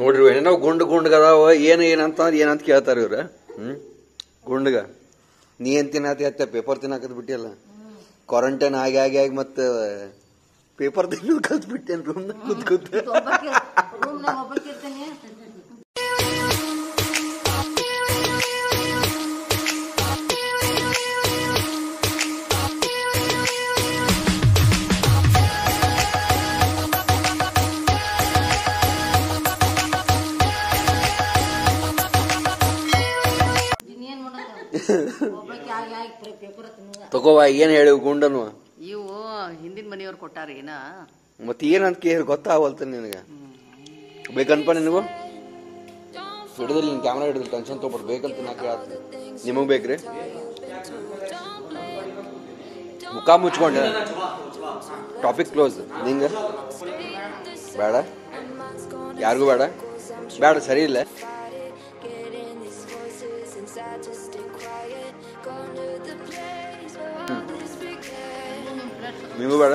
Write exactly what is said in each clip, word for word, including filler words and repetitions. ನೋಡ್ರಿ ಏನೋ ಗುಂಡು ಗುಂಡ್ಗದಾವ ಏನು ಏನಂತಂದ್ರೆ ಏನಂತ ಕೇಳ್ತಾರೆ ಇವ್ರ. ಹ್ಮ್ ಗುಂಡ್ಗ ನೀ ಏನ್ ತಿನ್ನತಿ ಅತ್ತೆ ಪೇಪರ್ ತಿನ್ನಾಕದ್ ಬಿಟ್ಟಿಲ್ಲ, ಕ್ವಾರಂಟೈನ್ ಆಗಿ ಆಗಿ ಆಗಿ ಮತ್ತೆ ಪೇಪರ್ ತಿನ್ನೋದು ಕಲ್ತ್ ಬಿಟ್ಟೇನ್ ರೂಮ್ ಕೂತ್ ಕೂತ್. ತಗೋವ ಏನ್ ಹೇಳಿವ್ ಗುಂಡನು ಇವು ಹಿಂದಿನ ಮನೆಯವ್ರು ಕೊಟ್ಟಾರ ಏನ ಮತ್ ಏನಂತ ಕೇಳಿ ಗೊತ್ತಾಗಲ್ತ ನಿನಗ ಬೇಕನ್ಪ ನಿನಗು ಹಿಡಿದಿಲ್ಲ ನಿನ್ ಕ್ಯಾಮ್ರಾ ಹಿಡಿದಿಲ್ಲ ಟೆನ್ಷನ್ ತಗೋಬಾರ ಬೇಕಂತ ನಾ ಕೇಳತ್ ನಿಮಗ್ ಬೇಕ್ರಿ ಮುಖ ಮುಚ್ಕೊಂಡ ಟಾಪಿಕ್ ಕ್ಲೋಸ್ ನಿಂಗ ಬೇಡ ಯಾರಿಗೂ ಬೇಡ ಬೇಡ ಸರಿ ಇಲ್ಲ ನಿಮಗೂ ಬೇಡ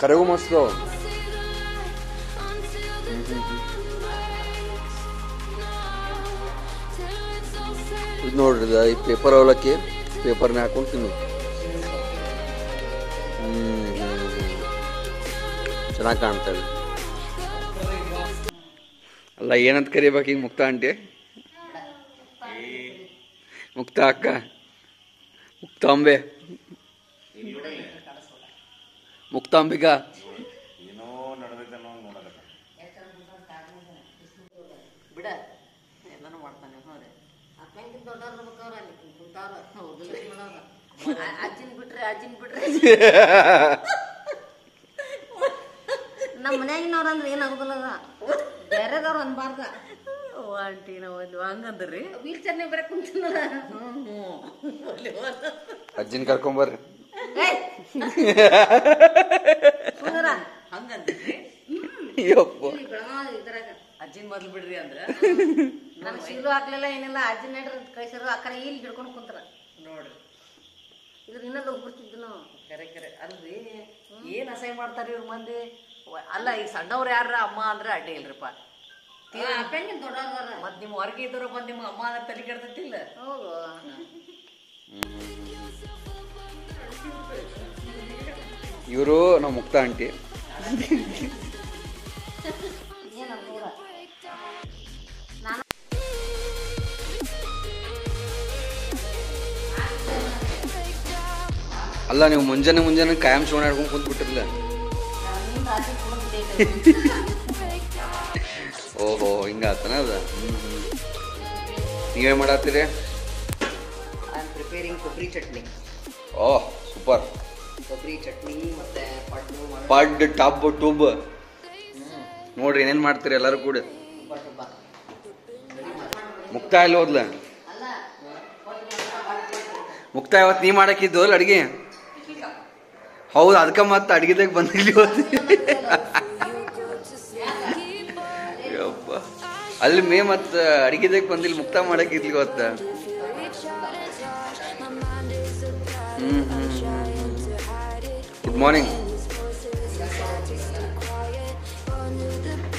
ಕರೆಗೂ ಮಸ್ತ್ ಇದು ನೋಡ್ರಿ ಈ ಪೇಪರ್ ಅವಲಕ್ಕಿ ಪೇಪರ್ನ ಹಾಕೊಂಡು ತಿನ್ನು ಚೆನ್ನಾಗಿ ಕಾಣ್ತಾ ಇದೆ ಅಲ್ಲ ಏನಂತ ಕರಿಬೇಕು ಈಗ ಮುಕ್ತ ಆಂಟಿ ಮುಕ್ತ ಅಕ್ಕ ಮುಕ್ತಾಂಬೆ ಮುಕ್ತಾಂಬಿಕಾ ನಮ್ಮ ಮನ್ಯಾಗಿನವ್ರಂದ್ರೆ ಏನಾಗುದಿಲ್ಲ ಬೇರೆದವ್ರು ಅನ್ಬಾರ್ದ ಆಂಟಿ ನಾವು ಹಂಗಂದ್ರಿ ವೀಲ್ ಚರ್ನೆ ಬರ ಕುಂತ ಅಜ್ಜಿನ ಕರ್ಕೊಂಬರ್ರಿ ಹಂಗಂದ್ರಿ ಅಜ್ಜಿನ ಮೊದ್ಲು ಬಿಡ್ರಿ ಅಂದ್ರ ನನ್ ಶೀಲು ಹಾಕ್ಲಿಲ್ಲ ಏನಿಲ್ಲ ಅಜ್ಜಿನ ನಡ್ರಿ ಕಳಿಸ್ರು ಅಕ್ಕನ ಇಲ್ಲಿ ಹಿಡ್ಕೊಂಡು ಕುಂತರ ನೋಡ್ರಿ ಇದ್ರ ಇನ್ನೊಂದು ಹೋಗ್ಬಿಡ್ತಿದ್ವಿ ನಾವು ಕೆರೆ ಕೆರೆ ಅಲ್ರಿ ಏನ್ ಅಸಹ್ಯ ಮಾಡ್ತಾರ ಇವ್ರ ಮಂದಿ ಅಲ್ಲ ಈಗ ಸಣ್ಣವ್ರ ಯಾರ ಅಮ್ಮ ಅಂದ್ರೆ ಅಡ್ಡಿ ಇಲ್ರಿಪ್ಪ ಮತ್ ನಿಮ್ ಹೊರಗೆ ಇದ್ರ ಬಂದ್ ನಿಮ್ ಅಮ್ಮ ಅದ್ರ ತಲೆ ಕೆಡ್ತಿಲ್ಲ ಇವರು ನಾವ್ ಮುಕ್ತ ಆಂಟಿ ಅಲ್ಲ ನೀವು ಮುಂಜಾನೆ ಮುಂಜಾನೆ ಕಾಯಂ ಶಿವನ ಹಿಡ್ಕೊಂಡು ಕುಂತ್ ಬಿಟ್ಟಿರ್ಲ ಓಹೋ ಹಿಂಗಾತನ ಅದ ನೀವೇ ಮಾಡತ್ತೀರಿ ಕೊಬ್ಬರಿ ಚಟ್ನಿ ಓಹ್ ಸೂಪರ್ ಕೊಬ್ಬರಿ ಚಟ್ನಿ ಮತ್ತೆ ಪಡ್ ಟಬ್ ಟೂಬ್ ನೋಡ್ರಿ ಏನೇನ್ ಮಾಡ್ತೀರಿ ಎಲ್ಲರೂ ಕೂಡ ಮುಕ್ತಾಯ ಇಲ್ಲ ಹೋದ್ಲ ಮುಕ್ತಾಯ ಅವತ್ತು ನೀ ಮಾಡಕ್ಕಿದ್ದು ಅಲ್ಲ ಅಡ್ಗೆ ಹೌದು ಅದಕ್ಕೆ ಮತ್ತೆ ಅಡ್ಗೆದಾಗ ಬಂದಿಲ್ಲ ಹೋದ್ ಅಲ್ಲಿ ಮೇ ಮತ್ತ ಅಡಿಗೆದಾಗ ಬಂದಿಲ್ಲ ಮುಕ್ತ ಮಾಡಕ್ ಇರ್ಲಿ ಗೊತ್ತ ಹ್ಮ್ ಗುಡ್ ಮಾರ್ನಿಂಗ್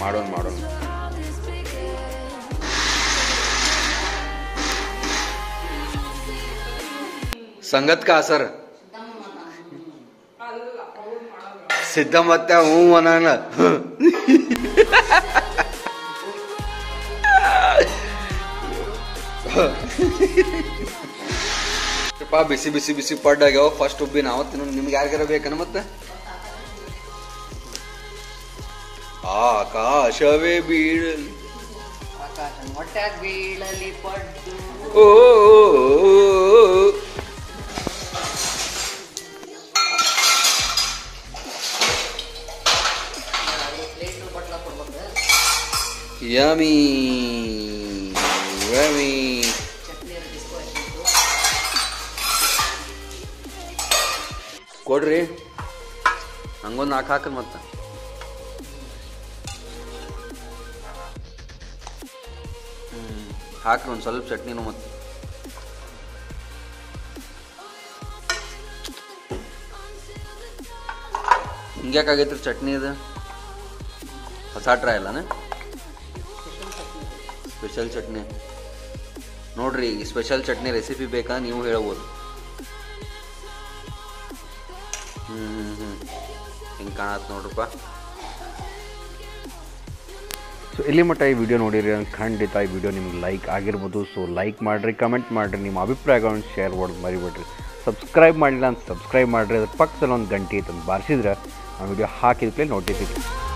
ಮಾಡೋಣ ಮಾಡೋಣ ಸಂಗತ್ ಕಾ ಸರ್ ಸಿದ್ಧ ಮತ್ತೆ ಹೂ ಅನಾನ ಬಿಸಿ ಬಿಸಿ ಬಿಸಿ ಪಡ್ ಆಗ್ಯಾವ ಫಸ್ಟ್ ಉಬ್ಬಿ ನಾವ ತಿನ್ನೋಣ ನಿಮ್ಗೆ ಯಾರಿಗಾರ ಬೇಕನ ಮತ್ತೆ ಆಕಾಶವೇ ಬೀಳಲಿ ಬೀಳಲಿ ಪಡ್ಡು ಓ ಯಮಿ ಯಮಿ ಕೊಡ್ರಿ ಹಂಗೊಂದು ನಾಲ್ಕು ಹಾಕಿ ಮತ್ತ ಹ್ಮ್ ಹಾಕ್ರಿ ಒಂದು ಸ್ವಲ್ಪ ಚಟ್ನಿನೂ ಮತ್ತೆ ಹಿಂಗ್ಯಾಕಾಗೈತ್ರಿ ಚಟ್ನಿ ಇದು ಹೊಸ ಟ್ರೈ ಅಲ್ಲಾನ ಸ್ಪೆಷಲ್ ಚಟ್ನಿ ನೋಡ್ರಿ. ಈ ಸ್ಪೆಷಲ್ ಚಟ್ನಿ ರೆಸಿಪಿ ಬೇಕಾ ನೀವು ಹೇಳಬಹುದು. ಹ್ಞೂ ಹ್ಞೂ ಹ್ಞೂ ಹಿಂಗೆ ಕಾಣತ್ತೆ ನೋಡ್ರಪ್ಪ. ಸೊ ಇಲ್ಲಿ ಮಟ್ಟ ಈ ವಿಡಿಯೋ ನೋಡಿರಿ, ಖಂಡಿತ ಈ ವಿಡಿಯೋ ನಿಮ್ಗೆ ಲೈಕ್ ಆಗಿರ್ಬೋದು. ಸೊ ಲೈಕ್ ಮಾಡಿರಿ, ಕಮೆಂಟ್ ಮಾಡಿರಿ, ನಿಮ್ಮ ಅಭಿಪ್ರಾಯಗಳನ್ನು ಶೇರ್ ಮಾಡೋದು ಮರಿಬೇಡ್ರಿ. ಸಬ್ಸ್ಕ್ರೈಬ್ ಮಾಡಿಲ್ಲ ಅಂತ ಸಬ್ಸ್ಕ್ರೈಬ್ ಮಾಡಿರಿ, ಅದ್ರ ಪಕ್ಕದಲ್ಲಿ ಒಂದು ಗಂಟೆ ಇತ್ತು ಅಂತ ಬಾರಿಸಿದ್ರೆ ಆ ವಿಡಿಯೋ ಹಾಕಿದ ಪ್ಲೇ ನೋಟಿಫಿಕೇಶನ್